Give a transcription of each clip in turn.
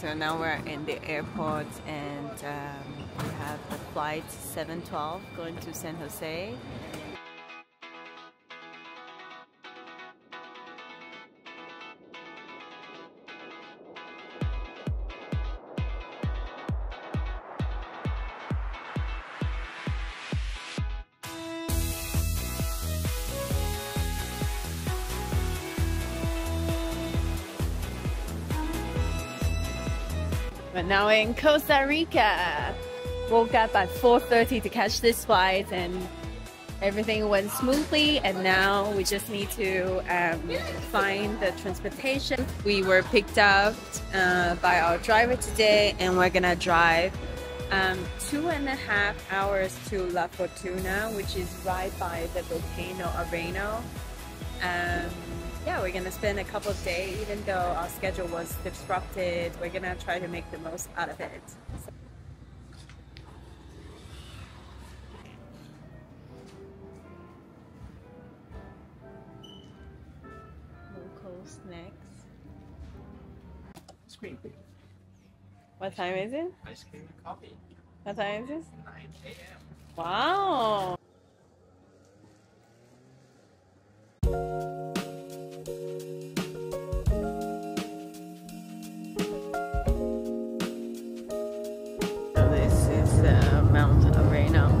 So now we're in the airport, and we have the flight 712 going to San Jose. We're now in Costa Rica. Woke up at 4:30 to catch this flight, and everything went smoothly. And now we just need to find the transportation. We were picked up by our driver today, and we're gonna drive 2.5 hours to La Fortuna, which is right by the volcano Arenal. Yeah, we're gonna spend a couple of days. Even though our schedule was disrupted, we're gonna try to make the most out of it. So. Local snacks. Ice cream. What time is it? Ice cream and coffee. What time is it? 9 AM. Wow. Mount Arenal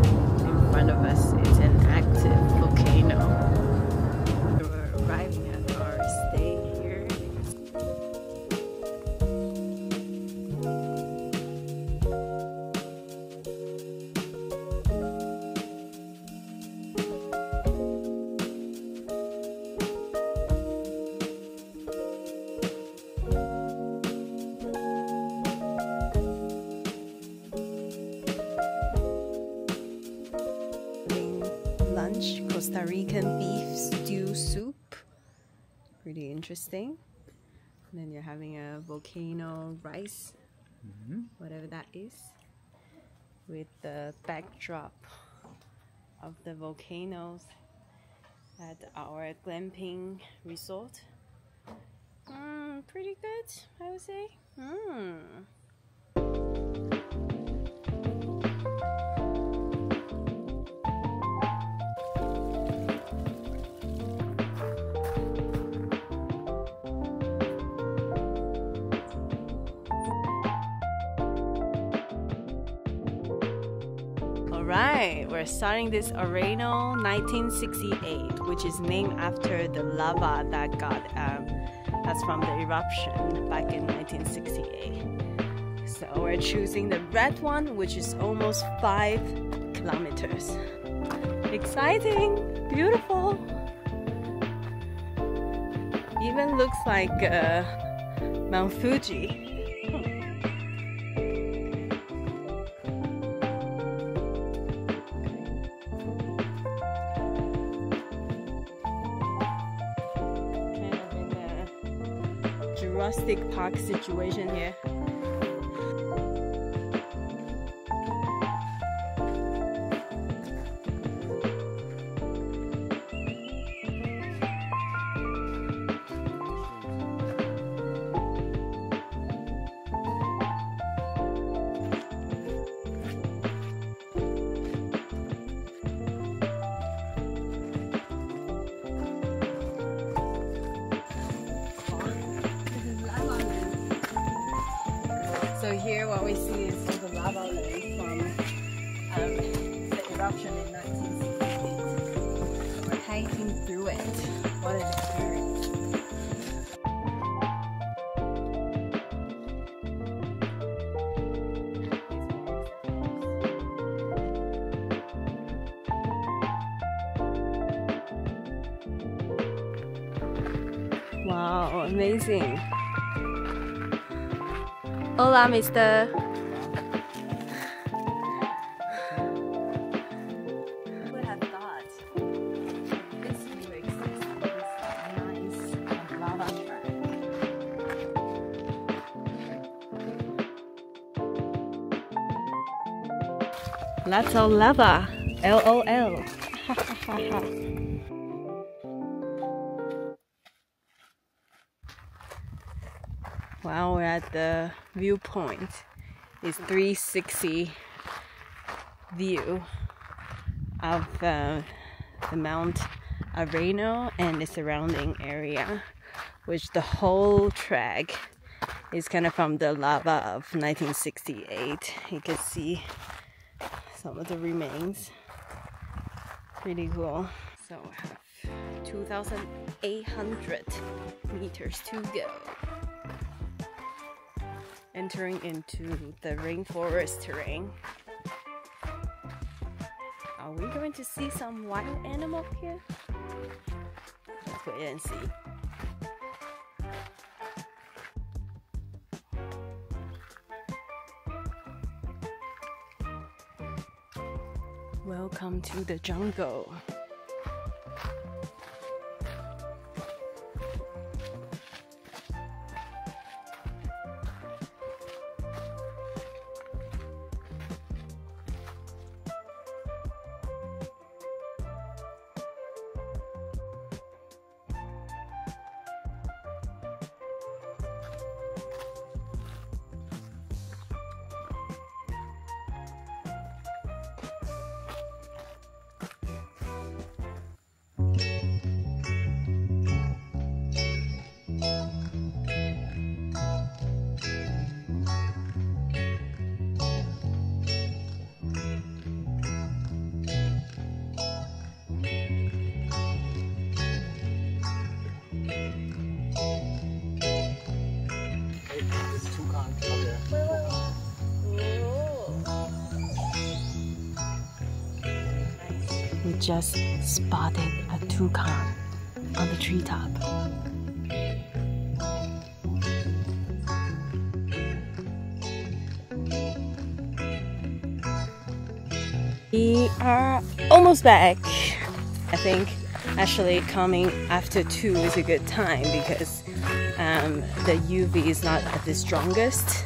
in front of us is an active volcano. We're arriving at our stay here. Costa Rican beef stew soup, pretty interesting. And then you're having a volcano rice, whatever that is, with the backdrop of the volcanoes at our glamping resort. Pretty good, I would say. Right, we're starting this Arenal 1968, which is named after the lava that got that's from the eruption back in 1968. So we're choosing the red one, which is almost 5 kilometers. Exciting, beautiful. Even looks like Mount Fuji. Rustic park situation here. So here what we see is the lava lake from the eruption in 1968. We're hiking through it. What an experience. Wow, amazing. Hola, mister. Who would have thought this view exists on this nice lava track? Lots of lava. LOL. Wow, we're at the viewpoint. It's 360 view of the Mount Arenal and the surrounding area, which the whole track is kind of from the lava of 1968. You can see some of the remains. Pretty cool. So we have 2,800 meters to go. Entering into the rainforest terrain. Are we going to see some wild animal here? Let's go ahead and see. Welcome to the jungle. We just spotted a toucan on the treetop. We are almost back. I think actually coming after 2 is a good time because the UV is not at the strongest,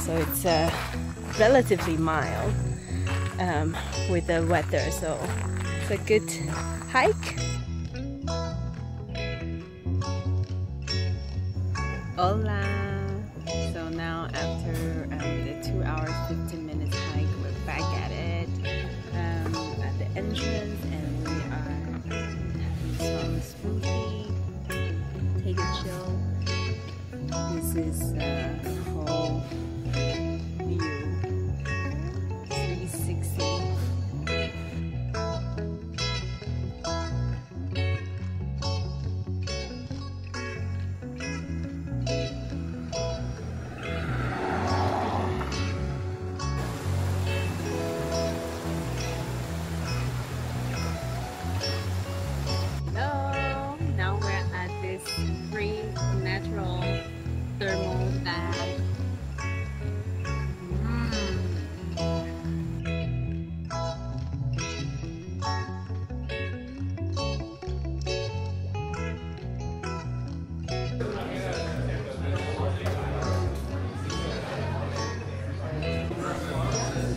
so it's relatively mild with the weather, so it's a good hike. Hola! So now after the 2 hours 15 minutes hike, we're back at it at the entrance, and we are having some smoothie. Take a chill. This is the whole view. 360.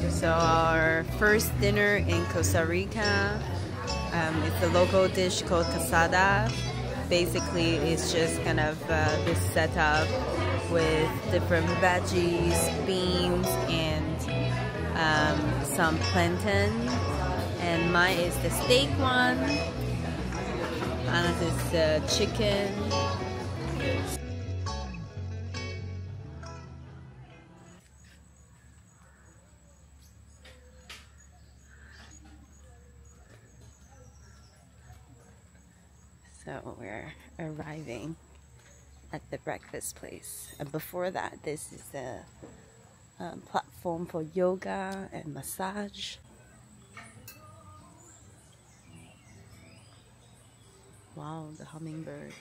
So our first dinner in Costa Rica, it's a local dish called casada. Basically, it's just kind of this setup with different veggies, beans, and some plantain. And mine is the steak one. Anna's is the chicken. So we're arriving at the breakfast place, and before that, this is the platform for yoga and massage. Wow, the hummingbird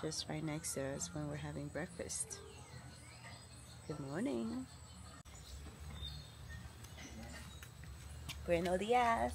just right next to us when we're having breakfast. Good morning. Buenos dias.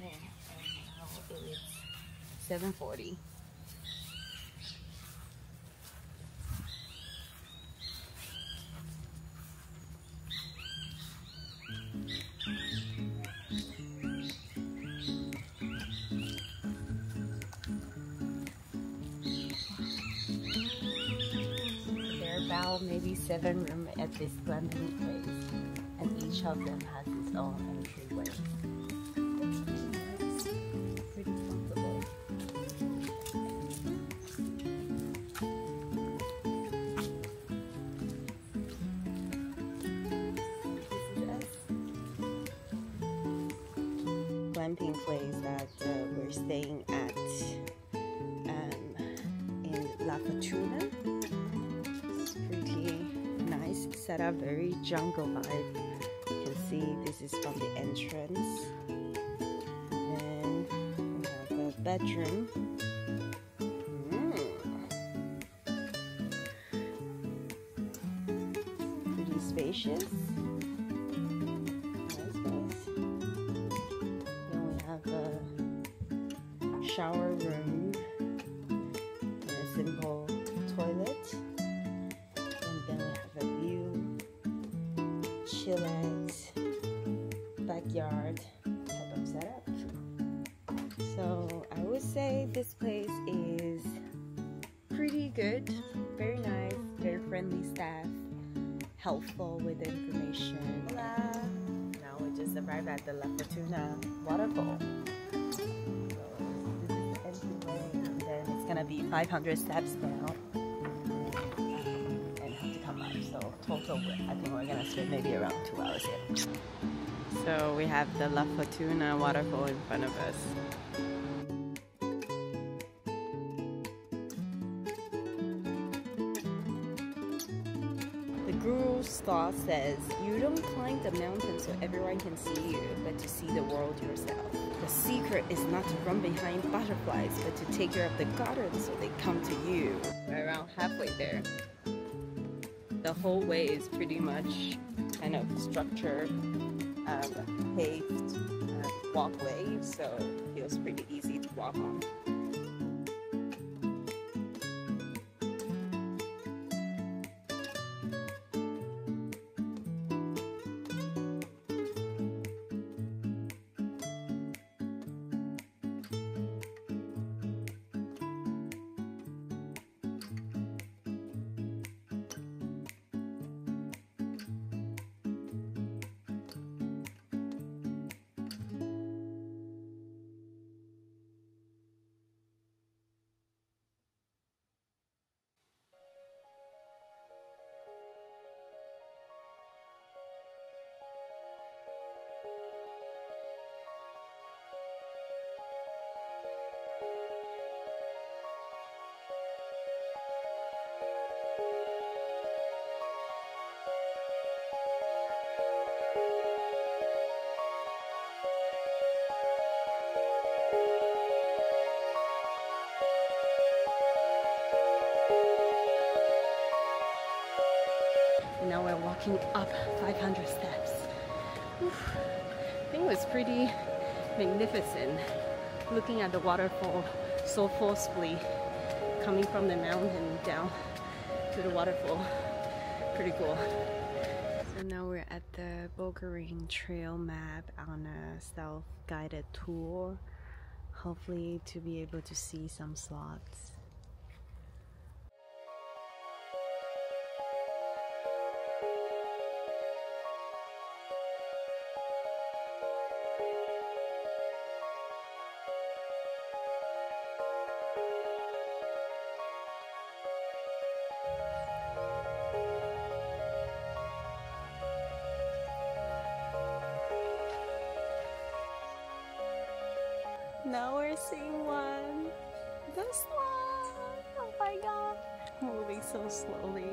morning, and now it's 7:40. Maybe 7 rooms at this glamping place, and each of them has its own entryway. It's pretty comfortable. Glamping place that we're staying at in La Fortuna. Set up very jungle vibe. You can see this is from the entrance. Then we have a bedroom. Pretty spacious. Nice, nice. Then we have a shower room and a simple toilet. Backyard type of setup. So I would say this place is pretty good, very nice, very friendly staff, helpful with information. Hola. Now we just arrived at the La Fortuna waterfall. So this is the entryway, and then it's gonna be 500 steps now. So total, I think we're gonna spend maybe around 2 hours here. So we have the La Fortuna waterfall in front of us. The guru's thought says, you don't climb the mountain so everyone can see you, but to see the world yourself. The secret is not to run behind butterflies, but to take care of the garden so they come to you. We're around halfway there. The whole way is pretty much kind of structured, paved walkway, so it feels pretty easy to walk on. Now we're walking up 500 steps. Oof. I think it was pretty magnificent, looking at the waterfall so forcefully coming from the mountain down to the waterfall. Pretty cool. So now we're at the Bokering trail map on a self-guided tour, hopefully to be able to see some slots. Now we're seeing one. This one! Oh my god! Moving so slowly.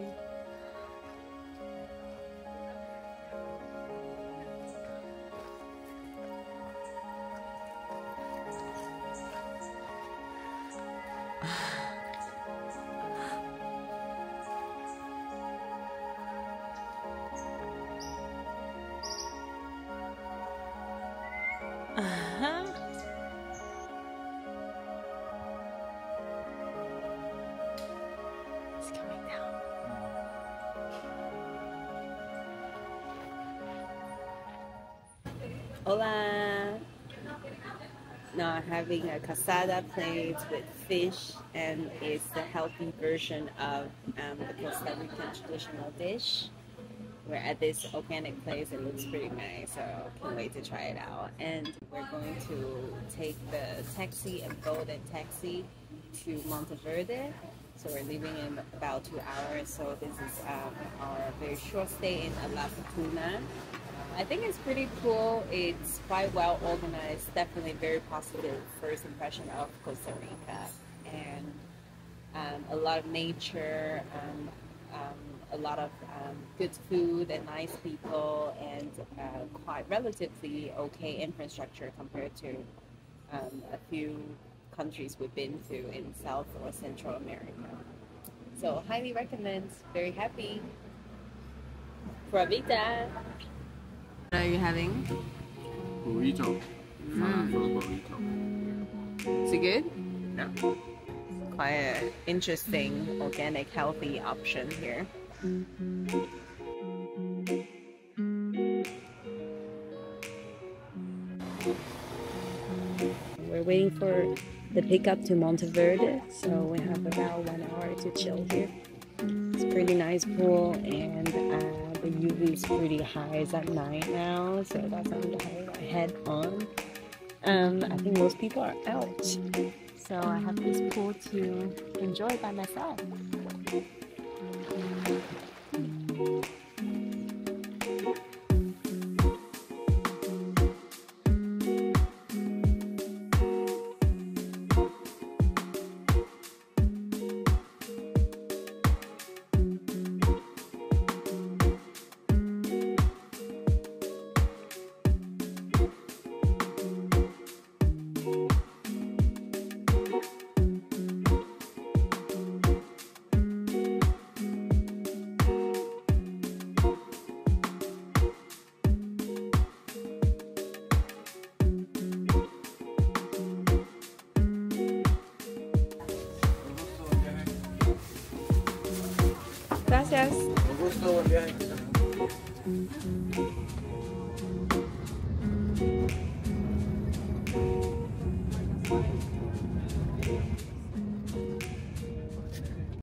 Hola! Now having a casada plate with fish, and it's the healthy version of the Costa Rican traditional dish. We're at this organic place. It looks pretty nice, so I can't wait to try it out. And we're going to take the taxi, a golden taxi, to Monteverde. So we're leaving in about 2 hours. So this is our very short stay in La Fortuna. I think it's pretty cool. It's quite well organized. Definitely very positive first impression of Costa Rica, and a lot of nature. A lot of good food and nice people, and quite relatively okay infrastructure compared to a few countries we've been to in South or Central America. So highly recommend, very happy. Pura Vida! What are you having? Burrito. Burrito. Is it good? Yeah. Quite an interesting, organic, healthy option here. We're waiting for the pickup to Monteverde, so we have about 1 hour to chill here. It's a pretty nice pool, and the UV is pretty high. It's at 9 now, so that's why I'm having my head on. I think most people are out, so I have this pool to enjoy by myself. Gracias. Un gusto, buen viaje.